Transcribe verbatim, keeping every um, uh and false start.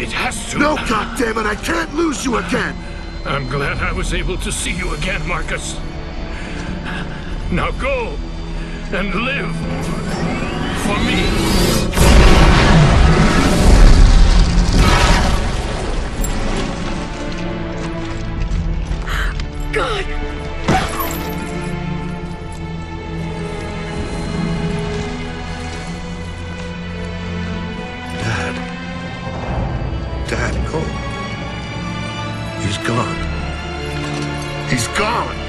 It has to. No, goddammit, I can't lose you again! I'm glad I was able to see you again, Marcus. Now go and live for me. God! Dad. Dad, no. He's gone. He's gone!